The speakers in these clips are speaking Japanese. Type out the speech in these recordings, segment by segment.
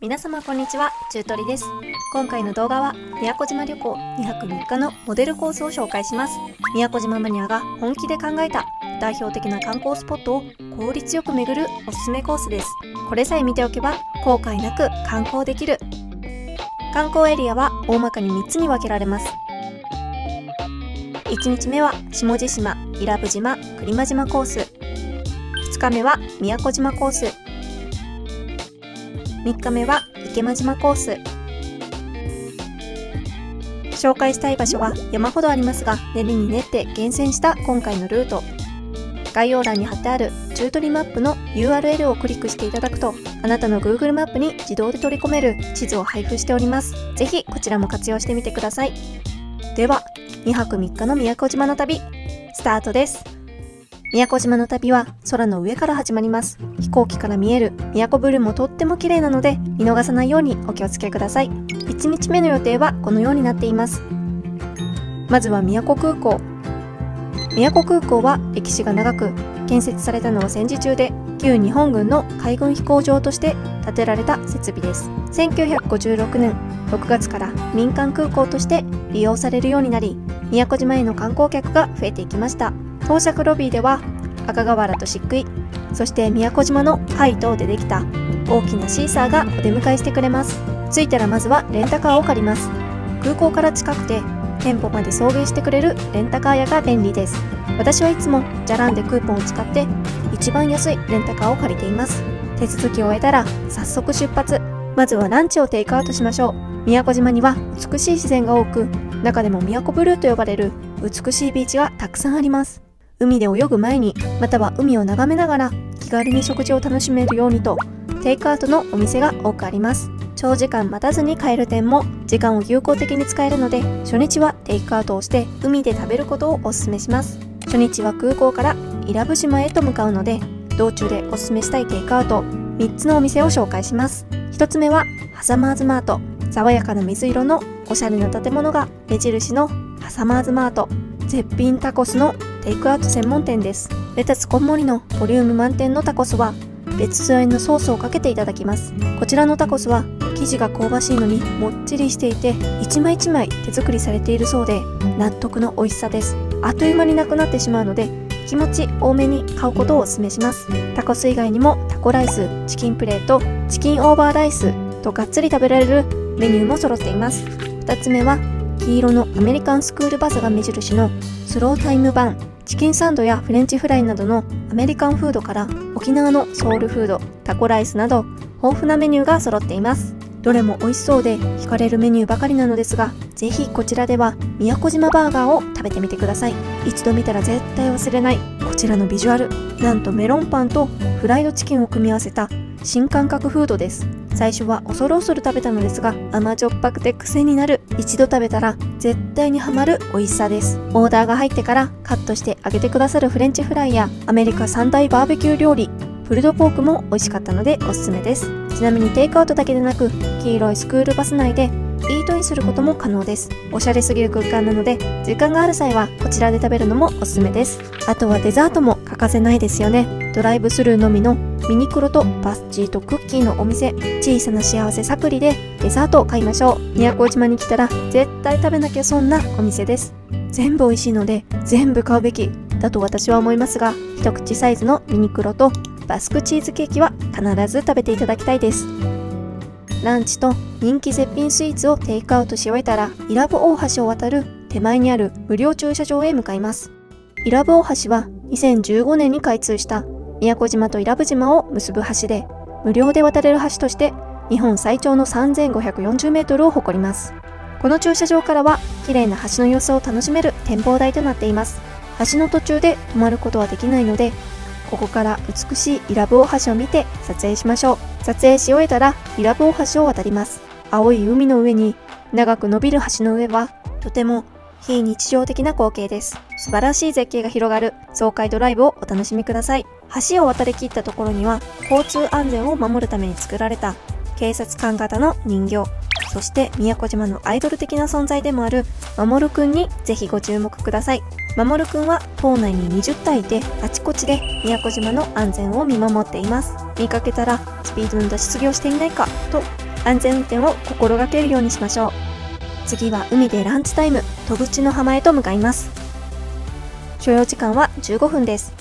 皆様こんにちは、ちゅうとりです。今回の動画は宮古島旅行2泊3日のモデルコースを紹介します。宮古島マニアが本気で考えた代表的な観光スポットを効率よく巡るおすすめコースです。これさえ見ておけば後悔なく観光できる。観光エリアは大まかに3つに分けられます。1日目は下地島、伊良部島、来間島コース。2日目は宮古島コース。3日目は池間島コース。紹介したい場所は山ほどありますが、練りに練って厳選した今回のルート。概要欄に貼ってあるちゅうとりマップの URL をクリックしていただくと、あなたの Google マップに自動で取り込める地図を配布しております。ぜひこちらも活用してみてください。では、2泊3日の宮古島の旅、スタートです。宮古島の旅は空の上から始まります。飛行機から見える宮古ブルーもとっても綺麗なので、見逃さないようにお気をつけください。1日目の予定はこのようになっています。まずは宮古空港。宮古空港は歴史が長く、建設されたのは戦時中で、旧日本軍の海軍飛行場として建てられた設備です。1956年6月から民間空港として利用されるようになり、宮古島への観光客が増えていきました。到着ロビーでは赤瓦と漆喰、そして宮古島の貝等でできた大きなシーサーがお出迎えしてくれます。着いたらまずはレンタカーを借ります。空港から近くて店舗まで送迎してくれるレンタカー屋が便利です。私はいつもじゃらんでクーポンを使って一番安いレンタカーを借りています。手続きを終えたら早速出発。まずはランチをテイクアウトしましょう。宮古島には美しい自然が多く、中でも宮古ブルーと呼ばれる美しいビーチがたくさんあります。海で泳ぐ前に、または海を眺めながら気軽に食事を楽しめるようにと、テイクアウトのお店が多くあります。長時間待たずに買える点も時間を有効的に使えるので、初日はテイクアウトをして海で食べることをおすすめします。初日は空港から伊良部島へと向かうので、道中でおすすめしたいテイクアウト3つのお店を紹介します。1つ目はハサマーズマート。爽やかな水色のおしゃれな建物が目印のハサマーズマート、絶品タコスのテイクアウト専門店です。レタスこんもりのボリューム満点のタコスは別添えのソースをかけていただきます。こちらのタコスは生地が香ばしいのにもっちりしていて、一枚一枚手作りされているそうで納得の美味しさです。あっという間になくなってしまうので、気持ち多めに買うことをお勧めします。タコス以外にもタコライス、チキンプレート、チキンオーバーライスとがっつり食べられるメニューも揃っています。2つ目は黄色のアメリカンスクールバスが目印のスロータイム版。チキンサンドやフレンチフライなどのアメリカンフードから、沖縄のソウルフード、タコライスなど豊富なメニューが揃っています。どれも美味しそうで惹かれるメニューばかりなのですが、ぜひこちらでは宮古島バーガーを食べてみてください。一度見たら絶対忘れないこちらのビジュアル、なんとメロンパンとフライドチキンを組み合わせた新感覚フードです。最初は恐る恐る食べたのですが、甘じょっぱくて癖になる、一度食べたら絶対にハマる美味しさです。オーダーが入ってからカットして揚げてくださるフレンチフライや、アメリカ三大バーベキュー料理プルドポークも美味しかったのでおすすめです。ちなみにテイクアウトだけでなく、黄色いスクールバス内でイートインすることも可能です。おしゃれすぎる空間なので、時間がある際はこちらで食べるのもおすすめです。あとはデザートも欠かせないですよね。ドライブスルーのみのミニクロとバッジーとクッキーのお店、小さな幸せサクリでデザートを買いましょう。宮古島に来たら絶対食べなきゃ損なお店です。全部美味しいので全部買うべきだと私は思いますが、一口サイズのミニクロとバスクチーズケーキは必ず食べていただきたいです。ランチと人気絶品スイーツをテイクアウトし終えたら、伊良部大橋を渡る手前にある無料駐車場へ向かいます。伊良部大橋は2015年に開通した宮古島と伊良部島を結ぶ橋で、無料で渡れる橋として日本最長の 3540 メートルを誇ります。この駐車場からは綺麗な橋の様子を楽しめる展望台となっています。橋の途中で止まることはできないので、ここから美しい伊良部大橋を見て撮影しましょう。撮影し終えたら伊良部大橋を渡ります。青い海の上に長く伸びる橋の上はとても非日常的な光景です。素晴らしい絶景が広がる爽快ドライブをお楽しみください。橋を渡りきったところには、交通安全を守るために作られた警察官型の人形、そして宮古島のアイドル的な存在でもあるまもるくんにぜひご注目ください。まもるくんは島内に20体いて、あちこちで宮古島の安全を見守っています。見かけたらスピードの出し過ぎをしていないかと安全運転を心がけるようにしましょう。次は海でランチタイム、戸口の浜へと向かいます。所要時間は15分です。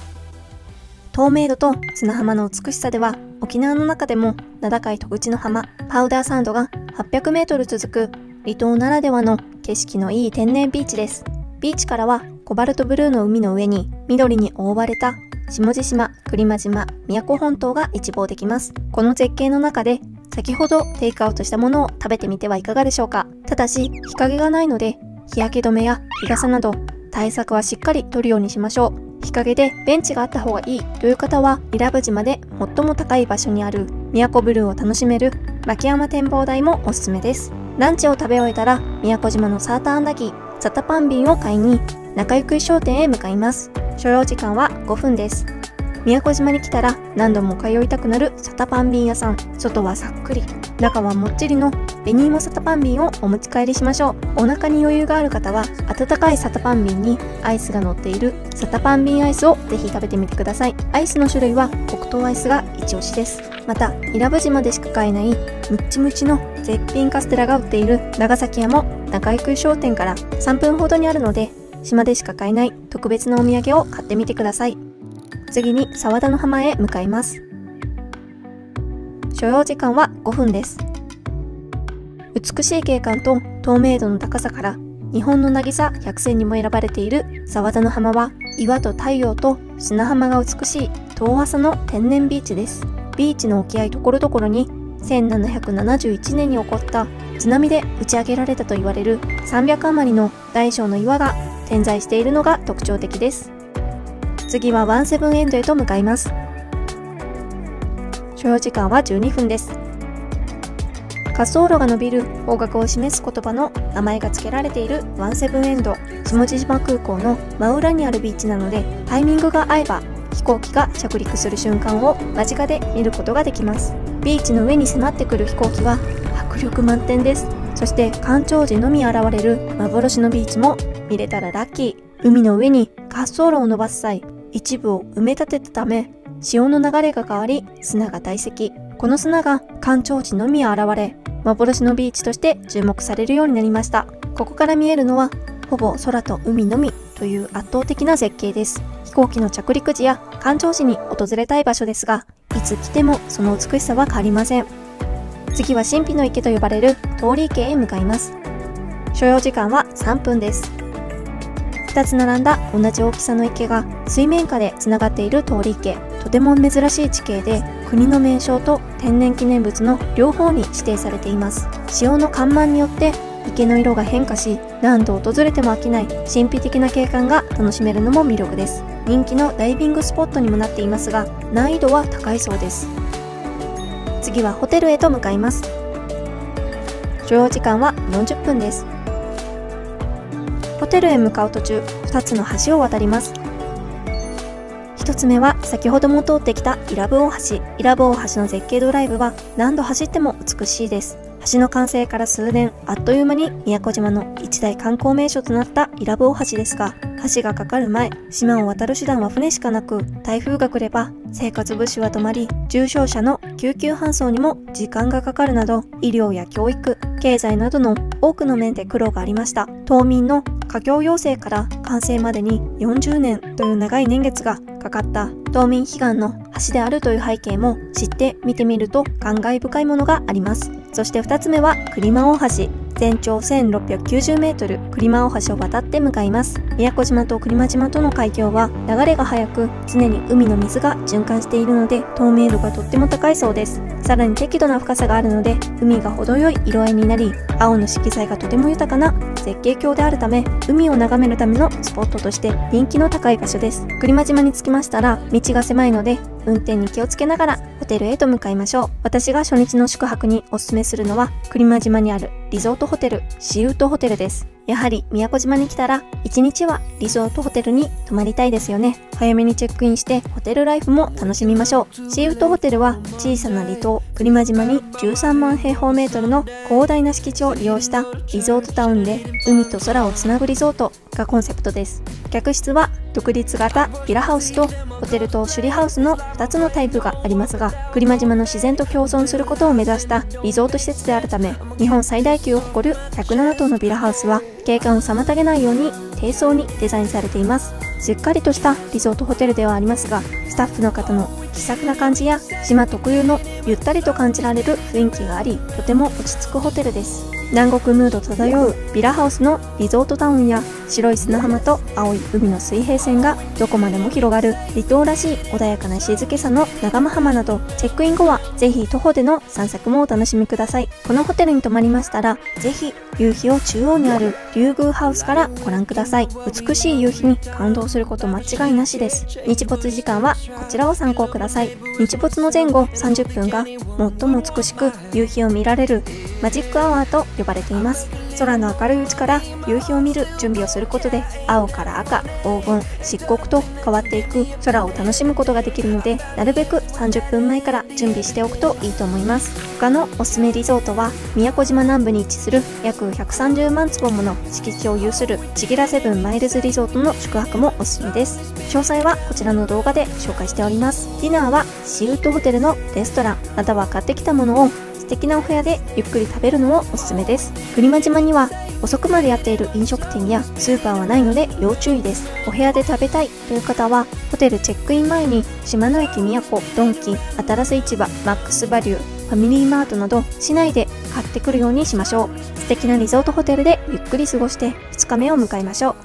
透明度と砂浜の美しさでは、沖縄の中でも名高い戸口の浜、パウダーサンドが800メートル続く離島ならではの景色のいい天然ビーチです。ビーチからはコバルトブルーの海の上に緑に覆われた下地島、栗間島、宮古本島が一望できます。この絶景の中で先ほどテイクアウトしたものを食べてみてはいかがでしょうか。ただし日陰がないので日焼け止めや日傘など対策はしっかり取るようにしましょう。日陰でベンチがあった方がいいという方は伊良部島で最も高い場所にある宮古ブルーを楽しめる牧山展望台もおすすめです。ランチを食べ終えたら宮古島のサーターアンダギー、サタパンビンを買いに中ゆくい商店へ向かいます。所要時間は5分です。宮古島に来たら何度も通いたくなるサタパンビン屋さん。外はさっくり、中はもっちりの紅芋サタパンビンをお持ち帰りしましょう。お腹に余裕がある方は温かいサタパンビンにアイスが乗っているサタパンビンアイスをぜひ食べてみてください。アイスの種類は黒糖アイスが一押しです。また伊良部島でしか買えないムッチムチの絶品カステラが売っている長崎屋も中ゆくい商店から3分ほどにあるので、島でしか買えない特別なお土産を買ってみてください。次に沢田の浜へ向かいます。所要時間は5分です。美しい景観と透明度の高さから日本の渚100選にも選ばれている沢田の浜は岩と太陽と砂浜が美しい遠浅の天然ビーチです。ビーチの沖合所々に1771年に起こった津波で打ち上げられたと言われる300余りの大小の岩が点在しているのが特徴的です。次は17エンドへと向かいます。所要時間は12分です。滑走路が伸びる方角を示す言葉の名前が付けられている17エンド、下地島空港の真裏にあるビーチなので、タイミングが合えば飛行機が着陸する瞬間を間近で見ることができます。ビーチの上に迫ってくる飛行機は迫力満点です。そして干潮時のみ現れる幻のビーチも見れたらラッキー。海の上に滑走路を伸ばす際、一部を埋め立てたため潮の流れが変わり砂が堆積。この砂が干潮時のみ現れ、幻のビーチとして注目されるようになりました。ここから見えるのはほぼ空と海のみという圧倒的な絶景です。飛行機の着陸時や干潮時に訪れたい場所ですが、いつ来てもその美しさは変わりません。次は神秘の池と呼ばれる通り池へ向かいます。所要時間は3分です。2つ並んだ同じ大きさの池が水面下でつながっている通り池、とても珍しい地形で国の名勝と天然記念物の両方に指定されています。潮の干満によって池の色が変化し、何度訪れても飽きない神秘的な景観が楽しめるのも魅力です。人気のダイビングスポットにもなっていますが、難易度は高いそうです。次はホテルへと向かいます。所要時間は40分です。ホテルへ向かう途中、2つの橋を渡ります。1つ目は先ほども通ってきた伊良部大橋。伊良部大橋の絶景ドライブは何度走っても美しいです。橋の完成から数年、あっという間に宮古島の一大観光名所となった伊良部大橋ですが、橋が架かる前、島を渡る手段は船しかなく、台風が来れば生活物資は止まり、重症者の救急搬送にも時間がかかるなど、医療や教育、経済などの多くの面で苦労がありました。島民の架橋要請から完成までに40年という長い年月がかかった島民悲願の橋であるという背景も知って見てみると感慨深いものがあります。そして2つ目は栗間大橋。全長1690メートル、栗間大橋を渡って向かいます。宮古島と栗間島との海峡は流れが速く、常に海の水が循環しているので透明度がとっても高いそうです。さらに適度な深さがあるので、海が程よい色合いになり、青の色彩がとても豊かな絶景峡であるため、海を眺めるためのスポットとして人気の高い場所です。栗間島に着きましたら、道が狭いので運転に気をつけながらホテルへと向かいましょう。私が初日の宿泊におすすめするのは、栗間島にあるリゾートホテル、シウトホテルです。やはり宮古島に来たら1日はリゾートホテルに泊まりたいですよね。早めにチェックインしてホテルライフも楽しみましょう。シウトホテルは小さな離島栗間島に13万平方メートルの広大な敷地を利用したリゾートタウンで、海と空をつなぐリゾートがコンセプトです。客室は独立型ヴィラハウスとホテルと首里ハウスの2つのタイプがありますが、来間島の自然と共存することを目指したリゾート施設であるため、日本最大級を誇る107棟のヴィラハウスは景観を妨げないように低層にデザインされています。しっかりとしたリゾートホテルではありますが、スタッフの方の気さくな感じや島特有のゆったりと感じられる雰囲気があり、とても落ち着くホテルです。南国ムード漂うヴィラハウスのリゾートタウンや、白い砂浜と青い海の水平線がどこまでも広がる離島らしい穏やかな静けさの長間浜など、チェックイン後はぜひ徒歩での散策もお楽しみください。このホテルに泊まりましたら、ぜひ夕日を中央にある竜宮ハウスからご覧ください。美しい夕日に感動すること間違いなしです。日没時間はこちらを参考ください。日没の前後30分が最も美しく夕日を見られるマジックアワーと呼ばれています。空の明るいうちから夕日を見る準備をすることで、青から赤、黄金、漆黒と変わっていく空を楽しむことができるので、なるべく30分前から準備しておくといいと思います。他のおすすめリゾートは、宮古島南部に位置する約130万坪もの敷地を有する千吉良セブンマイルズリゾートの宿泊もおすすめです。詳細はこちらの動画で紹介しております。ディナーはシーウッドホテルのレストランまたは買ってきたものを素敵なお部屋でゆっくり食べるのもおすすめです。来間島には遅くまでやっている飲食店やスーパーはないので要注意です。お部屋で食べたいという方は、ホテルチェックイン前に島の駅宮古、ドンキ、新洲市場、マックスバリュー、ファミリーマートなど市内で買ってくるようにしましょう。素敵なリゾートホテルでゆっくり過ごして2日目を迎えましょう。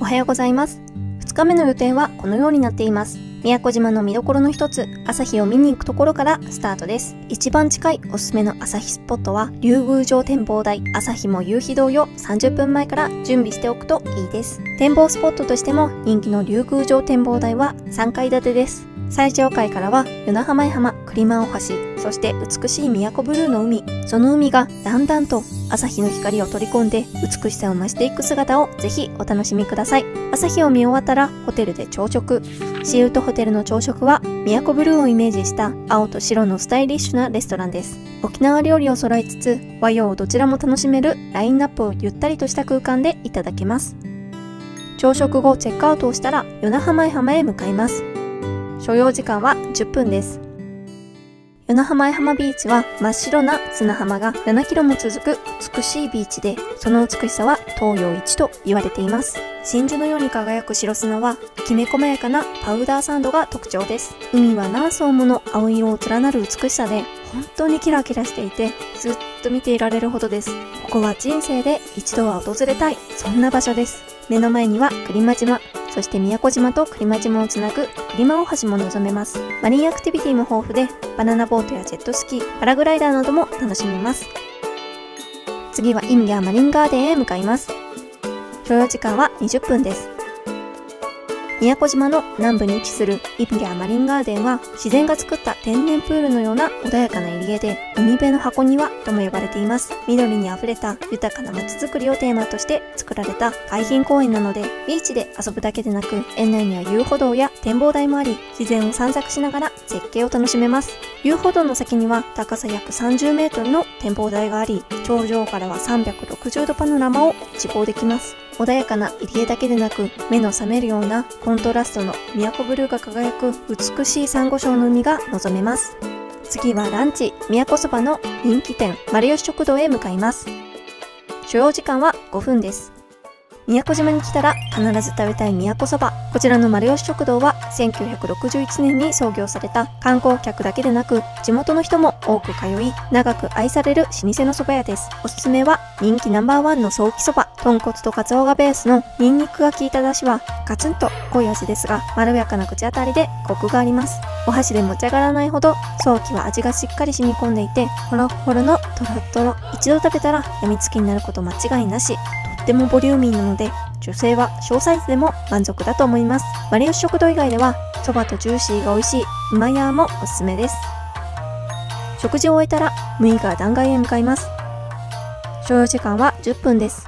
おはようございます。2日目の予定はこのようになっています。宮古島の見どころの一つ、朝日を見に行くところからスタートです。一番近いおすすめの朝日スポットは、竜宮城展望台。朝日も夕日同様、30分前から準備しておくといいです。展望スポットとしても人気の竜宮城展望台は3階建てです。最上階からは、与那覇前浜、栗間大橋、そして美しい宮古ブルーの海。その海がだんだんと朝日の光を取り込んで美しさを増していく姿をぜひお楽しみください。朝日を見終わったらホテルで朝食。シーウッドホテルの朝食は宮古ブルーをイメージした青と白のスタイリッシュなレストランです。沖縄料理を揃えつつ和洋どちらも楽しめるラインナップをゆったりとした空間でいただけます。朝食後チェックアウトをしたら与那覇前浜へ向かいます。所要時間は10分です。与那覇前浜ビーチは真っ白な砂浜が7キロも続く美しいビーチで、その美しさは東洋一と言われています。真珠のように輝く白砂はきめ細やかなパウダーサンドが特徴です。海は何層もの青色を連なる美しさで、本当にキラキラしていてずっと見ていられるほどです。ここは人生で一度は訪れたい、そんな場所です。目の前には来間島。そして宮古島と来間島をつなぐ来間大橋も望めます。マリンアクティビティも豊富で、バナナボートやジェットスキー、パラグライダーなども楽しめます。次は因屋マリンガーデンへ向かいます。所要時間は20分です。宮古島の南部に位置する因屋マリンガーデンは自然が作った天然プールのような穏やかな入り江で、海辺の箱庭とも呼ばれています。緑に溢れた豊かな街づくりをテーマとして作られた海浜公園なので、ビーチで遊ぶだけでなく、園内には遊歩道や展望台もあり、自然を散策しながら絶景を楽しめます。遊歩道の先には高さ約30メートルの展望台があり、頂上からは360度パノラマを一望できます。穏やかな入り江だけでなく、目の覚めるようなコントラストの宮古ブルーが輝く美しいサンゴ礁の海が望めます。次はランチ、宮古そばの人気店、丸吉食堂へ向かいます。所要時間は5分です。宮古島に来たら必ず食べたい宮古そば。こちらの丸吉食堂は1961年に創業された観光客だけでなく地元の人も多く通い、長く愛される老舗のそば屋です。おすすめは人気ナンバーワンのソーキそば。豚骨とカツオがベースのニンニクが効いた出汁はガツンと濃い味ですが、まろやかな口当たりでコクがあります。お箸で持ち上がらないほどソーキは味がしっかり染み込んでいて、ホロホロのトロトロ。一度食べたら病みつきになること間違いなし。とてもボリューミーなので女性は小サイズでも満足だと思います。丸吉食堂以外ではそばとジューシーが美味しい馬屋もおすすめです。食事を終えたら六井川断崖へ向かいます。所要時間は10分です。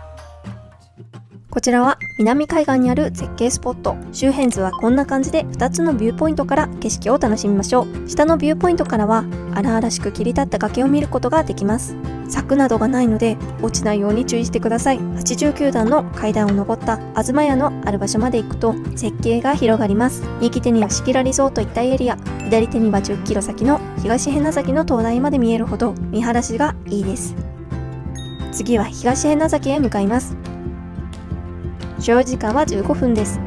こちらは南海岸にある絶景スポット。周辺図はこんな感じで2つのビューポイントから景色を楽しみましょう。下のビューポイントからは荒々しく切り立った崖を見ることができます。柵などがないので落ちないように注意してください。89段の階段を上った東屋のある場所まで行くと絶景が広がります。右手にはシキラリゾート一帯エリア、左手には10キロ先の東辺名崎の灯台まで見えるほど見晴らしがいいです。次は東辺名崎へ向かいます。所要時間は15分です。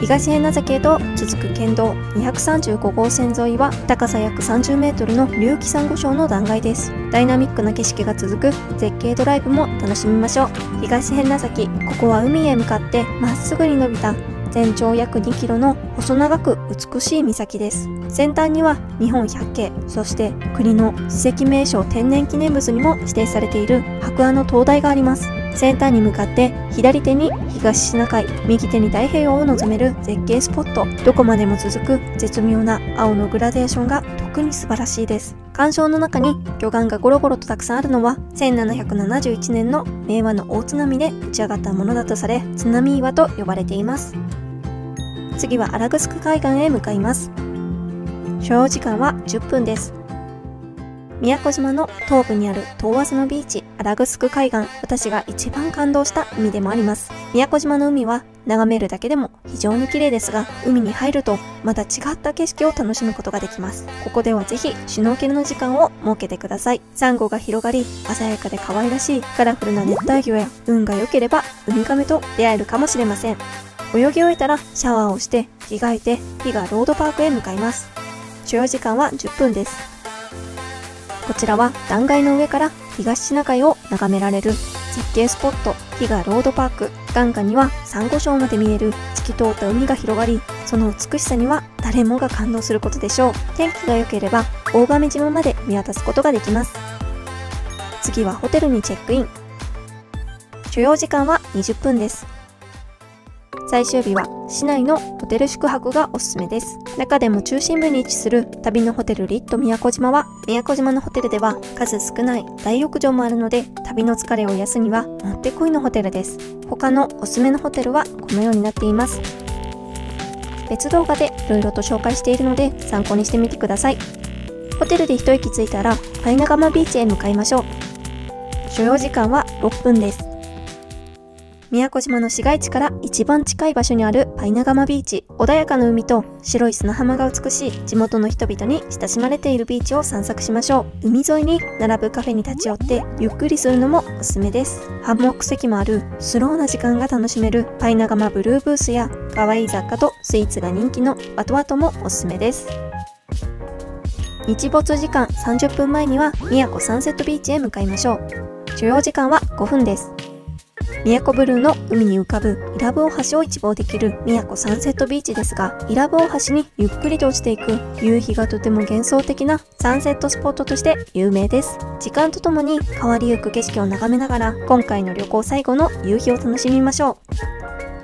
東辺名崎へと続く県道235号線沿いは高さ約30メートルの隆起サンゴ礁の断崖です。ダイナミックな景色が続く絶景ドライブも楽しみましょう。東辺名崎、ここは海へ向かってまっすぐに伸びた全長約2キロの細長く美しい岬です。先端には日本百景、そして国の史跡名勝天然記念物にも指定されている白亜の灯台があります。先端に向かって左手に東シナ海、右手に太平洋を望める絶景スポット。どこまでも続く絶妙な青のグラデーションが特に素晴らしいです。環礁の中に魚眼がゴロゴロとたくさんあるのは1771年の明和の大津波で打ち上がったものだとされ、津波岩と呼ばれています。次は荒城海岸へ向かいます。所要時間は10分です。宮古島の東部にある遠浅のビーチ、荒城海岸、私が一番感動した海でもあります。宮古島の海は眺めるだけでも非常に綺麗ですが、海に入るとまた違った景色を楽しむことができます。ここではぜひシュノーケルの時間を設けてください。サンゴが広がり、鮮やかで可愛らしいカラフルな熱帯魚や、運が良ければウミガメと出会えるかもしれません。泳ぎ終えたらシャワーをして着替えて、日がロードパークへ向かいます。所要時間は10分です。こちらは断崖の上から東シナ海を眺められる絶景スポット、日がロードパーク。眼下にはサンゴ礁まで見える透き通った海が広がり、その美しさには誰もが感動することでしょう。天気が良ければ大亀島まで見渡すことができます。次はホテルにチェックイン。所要時間は20分です。最終日は市内のホテル宿泊がおすすめです。中でも中心部に位置する旅のホテルリット宮古島は、宮古島のホテルでは数少ない大浴場もあるので、旅の疲れを癒すにはもってこいのホテルです。他のおすすめのホテルはこのようになっています。別動画でいろいろと紹介しているので参考にしてみてください。ホテルで一息ついたらパイナガマビーチへ向かいましょう。所要時間は6分です。宮古島の市街地から一番近い場所にあるパイナガマビーチ。穏やかな海と白い砂浜が美しい、地元の人々に親しまれているビーチを散策しましょう。海沿いに並ぶカフェに立ち寄ってゆっくりするのもおすすめです。ハンモック席もあるスローな時間が楽しめるパイナガマブルーブースや、可愛い雑貨とスイーツが人気のワトワトもおすすめです。日没時間30分前には宮古サンセットビーチへ向かいましょう。所要時間は5分です。宮古ブルーの海に浮かぶ伊良部大橋を一望できる宮古サンセットビーチですが、伊良部大橋にゆっくりと落ちていく夕日がとても幻想的なサンセットスポットとして有名です。時間とともに変わりゆく景色を眺めながら、今回の旅行最後の夕日を楽しみましょ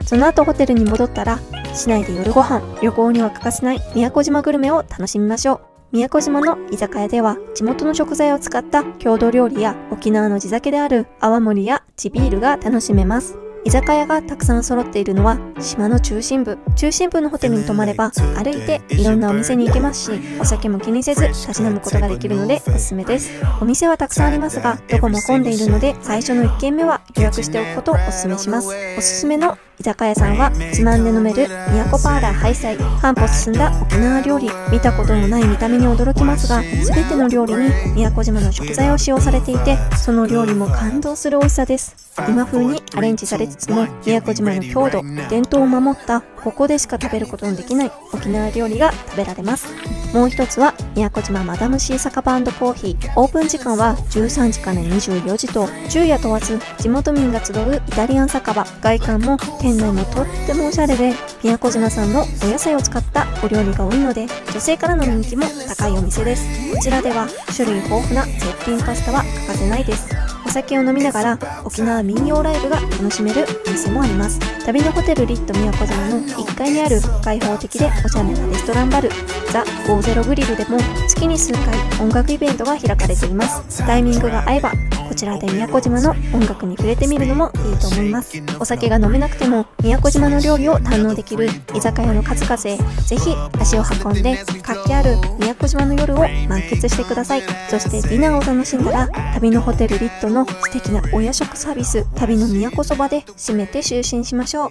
う。その後ホテルに戻ったら、市内で夜ご飯、旅行には欠かせない宮古島グルメを楽しみましょう。宮古島の居酒屋では地元の食材を使った郷土料理や、沖縄の地酒である泡盛や地ビールが楽しめます。居酒屋がたくさん揃っているのは島の中心部。中心部のホテルに泊まれば歩いていろんなお店に行けますし、お酒も気にせず立ち飲むことができるのでおすすめです。お店はたくさんありますが、どこも混んでいるので最初の1軒目は予約しておくことをおすすめします。おすすめの居酒屋さんは、つまんで飲める宮古パーラーハイサイ、半歩進んだ沖縄料理。見たことのない見た目に驚きますが、全ての料理に宮古島の食材を使用されていて、その料理も感動する美味しさです。今風にアレンジされつつも、宮古島の郷土伝統を守ったここでしか食べることのできない沖縄料理が食べられます。もう一つは宮古島マダムシー酒場&コーヒー。オープン時間は13時から24時と昼夜問わず地元民が集うイタリアン酒場。外観も店内もとってもおしゃれで、宮古島産のお野菜を使ったお料理が多いので女性からの人気も高いお店です。こちらでは種類豊富な絶品パスタは欠かせないです。お酒を飲みながら沖縄民謡ライブが楽しめるお店もあります。旅のホテルリット宮古島の1階にある開放的でおしゃれなレストランバルザ50グリルでも月に数回音楽イベントが開かれています。タイミングが合えばこちらで宮古島の音楽に触れてみるのもいいと思います。お酒が飲めなくても宮古島の料理を堪能できる居酒屋の数々へぜひ足を運んで活気ある宮古島の夜を満喫してください。そしてディナーを楽しんだら旅のホテルリットの素敵なお夜食サービス旅の宮古そばで締めて就寝しましょう。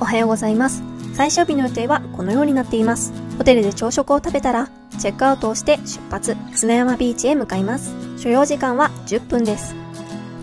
おはようございます。最終日の予定はこのようになっています。ホテルで朝食を食べたらチェックアウトをして出発、砂山ビーチへ向かいます。所要時間は10分です。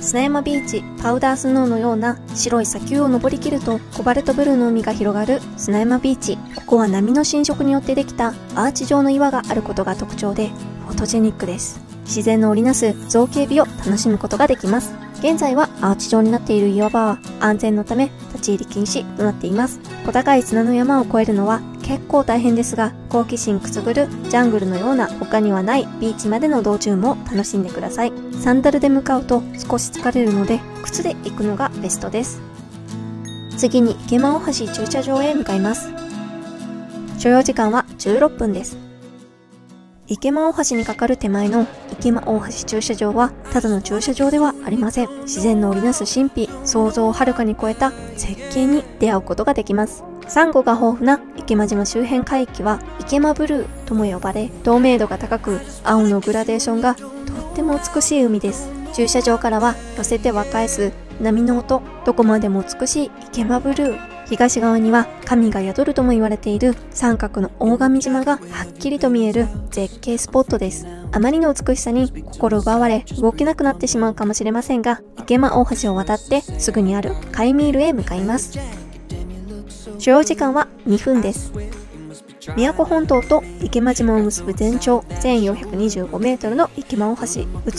砂山ビーチ、パウダースノーのような白い砂丘を登りきるとコバルトブルーの海が広がる砂山ビーチ。ここは波の浸食によってできたアーチ状の岩があることが特徴でフォトジェニックです。自然の織りなす造形美を楽しむことができます。現在はアーチ状になっている岩場は安全のため立ち入り禁止となっています。小高い砂の山を越えるのは結構大変ですが、好奇心くすぐるジャングルのような他にはないビーチまでの道中も楽しんでください。サンダルで向かうと少し疲れるので靴で行くのがベストです。次に池間大橋駐車場へ向かいます。所要時間は16分です。池間大橋にかかる手前の池間大橋駐車場はただの駐車場ではありません。自然の織りなす神秘、想像をはるかに超えた絶景に出会うことができます。サンゴが豊富な池間島周辺海域は池間ブルーとも呼ばれ、透明度が高く青のグラデーションがとっても美しい海です。駐車場からは寄せては返す波の音、どこまでも美しい池間ブルー。東側には神が宿るとも言われている三角の大神島がはっきりと見える絶景スポットです。あまりの美しさに心奪われ動けなくなってしまうかもしれませんが、池間大橋を渡ってすぐにあるカイミールへ向かいます。所要時間は2分です。宮古本島と池間島を結ぶ全長 1425m の池間大橋、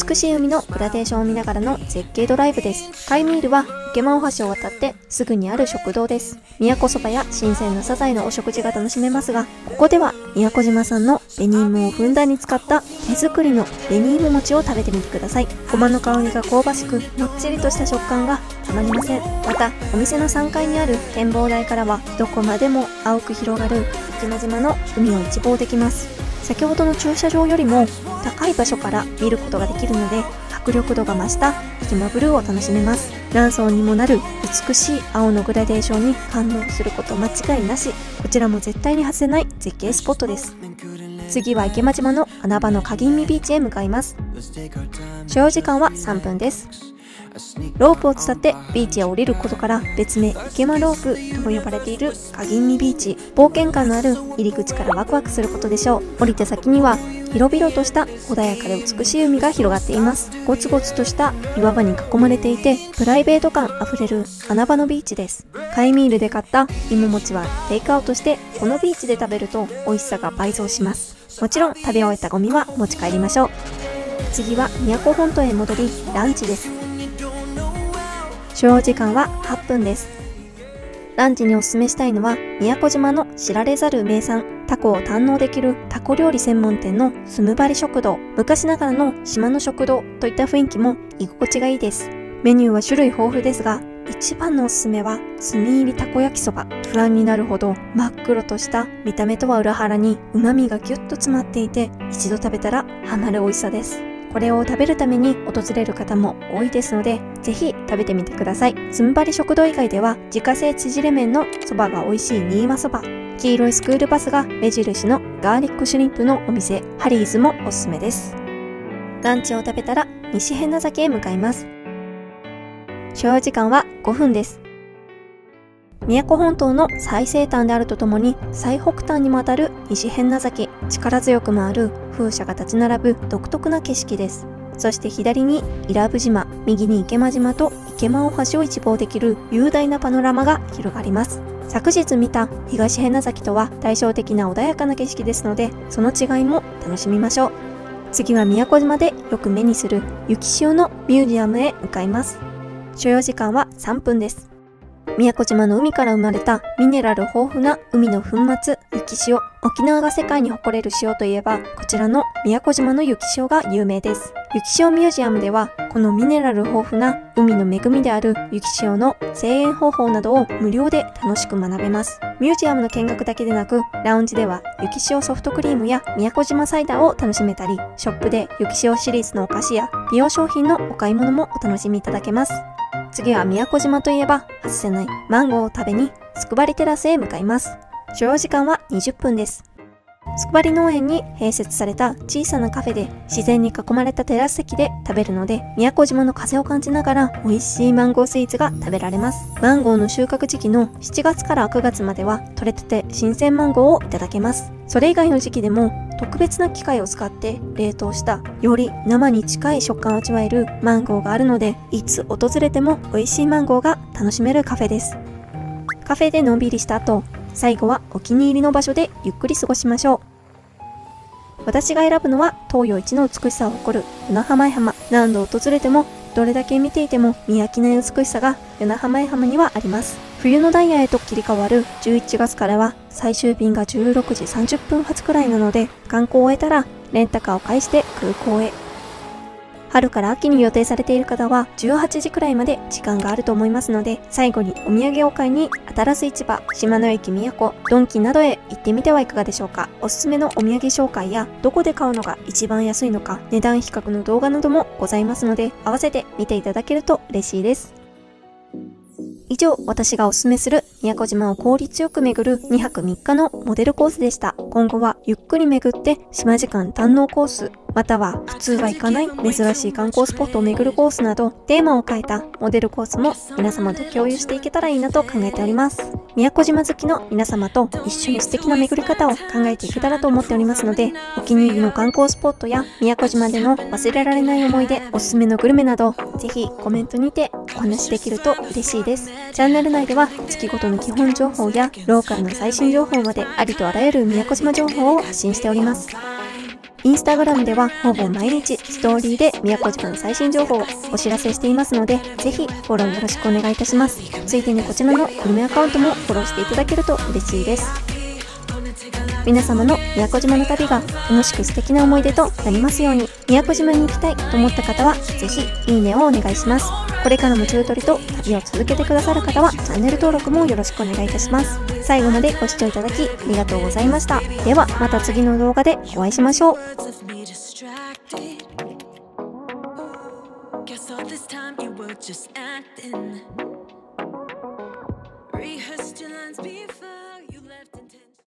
美しい海のグラデーションを見ながらの絶景ドライブです。カイミールは池間大橋を渡ってすぐにある食堂です。宮古そばや新鮮なサザエのお食事が楽しめますが、ここでは宮古島産の紅芋をふんだんに使った手作りの紅芋餅を食べてみてください。ごまの香りが香ばしくもっちりとした食感がたまりません。またお店の3階にある展望台からはどこまでも青く広がる池間島の海を一望できます。先ほどの駐車場よりも高い場所から見ることができるので迫力度が増した池間ブルーを楽しめます。何層にもなる美しい青のグラデーションに感動すること間違いなし。こちらも絶対に外せない絶景スポットです。次は池間島の穴場の鍵見ビーチへ向かいます。所要時間は3分です。ロープを伝ってビーチへ降りることから別名池間ロープとも呼ばれている鍵見ビーチ、冒険感のある入り口からワクワクすることでしょう。降りた先には広々とした穏やかで美しい海が広がっています。ゴツゴツとした岩場に囲まれていてプライベート感あふれる穴場のビーチです。カイミールで買った芋餅はテイクアウトしてこのビーチで食べると美味しさが倍増します。もちろん食べ終えたゴミは持ち帰りましょう。次は宮古本島へ戻りランチです。所要時間は8分です。ランチにおすすめしたいのは宮古島の知られざる名産タコを堪能できるタコ料理専門店のスムバリ食堂。昔ながらの島の食堂といった雰囲気も居心地がいいです。メニューは種類豊富ですが一番のおすすめは炭入りたこ焼きそば。不安になるほど真っ黒とした見た目とは裏腹に旨味がギュッと詰まっていて一度食べたらハマる美味しさです。これを食べるために訪れる方も多いですのでぜひ食べてみてください。スムバリ食堂以外では自家製縮れ麺のそばが美味しい新和そば、黄色いスクールバスが目印のガーリックシュリンプのお店ハリーズもおすすめです。ランチを食べたら西辺名崎へ向かいます。所要時間は5分です。宮古本島の最西端であるとともに最北端にもあたる西辺名崎、力強く回る風車が立ち並ぶ独特な景色です。そして左に伊良部島、右に池間島と池間大橋を一望できる雄大なパノラマが広がります。昨日見た東辺名崎とは対照的な穏やかな景色ですのでその違いも楽しみましょう。次は宮古島でよく目にする雪潮のミュージアムへ向かいます。所要時間は3分です。宮古島の海から生まれたミネラル豊富な海の粉末、雪塩。沖縄が世界に誇れる塩といえば、こちらの宮古島の雪塩が有名です。雪塩ミュージアムでは、このミネラル豊富な海の恵みである雪塩の製塩方法などを無料で楽しく学べます。ミュージアムの見学だけでなく、ラウンジでは雪塩ソフトクリームや宮古島サイダーを楽しめたり、ショップで雪塩シリーズのお菓子や美容商品のお買い物もお楽しみいただけます。次は宮古島といえば外せないマンゴーを食べにつくばりテラスへ向かいます。所要時間は20分です。つくばり農園に併設された小さなカフェで自然に囲まれたテラス席で食べるので、宮古島の風を感じながら美味しいマンゴースイーツが食べられます。マンゴーの収穫時期の7月から9月までは採れたて新鮮マンゴーをいただけます。それ以外の時期でも特別な機械を使って冷凍したより生に近い食感を味わえるマンゴーがあるので、いつ訪れても美味しいマンゴーが楽しめるカフェです。カフェでのんびりした後、最後はお気に入りの場所でゆっくり過ごしましょう。私が選ぶのは東洋一の美しさを誇る与那覇前浜。何度訪れてもどれだけ見ていても見飽きない美しさが与那覇前浜にはあります。冬のダイヤへと切り替わる11月からは最終便が16時30分発くらいなので、観光を終えたらレンタカーを返して空港へ。春から秋に予定されている方は18時くらいまで時間があると思いますので、最後にお土産を買いに新洲市場、島の駅宮古、ドンキなどへ行ってみてはいかがでしょうか。おすすめのお土産紹介やどこで買うのが一番安いのか、値段比較の動画などもございますので、合わせて見ていただけると嬉しいです。以上、私がおすすめする宮古島を効率よく巡る2泊3日のモデルコースでした。今後はゆっくり巡って島時間堪能コース、または普通は行かない珍しい観光スポットを巡るコースなど、テーマを変えたモデルコースも皆様と共有していけたらいいなと考えております。宮古島好きの皆様と一緒に素敵な巡り方を考えていけたらと思っておりますので、お気に入りの観光スポットや宮古島での忘れられない思い出、おすすめのグルメなど、ぜひコメントにてお話できると嬉しいです。チャンネル内では月ごとの基本情報やローカルの最新情報までありとあらゆる宮古島情報を発信しております。インスタグラムではほぼ毎日ストーリーで宮古島の最新情報をお知らせしていますので、ぜひフォローよろしくお願いいたします。ついでにこちらのグルメアカウントもフォローしていただけると嬉しいです。皆様の宮古島の旅が楽しく素敵な思い出となりますように。宮古島に行きたいと思った方はぜひいいねをお願いします。これからも中トリと旅を続けてくださる方はチャンネル登録もよろしくお願いいたします。最後までご視聴いただきありがとうございました。ではまた次の動画でお会いしましょう。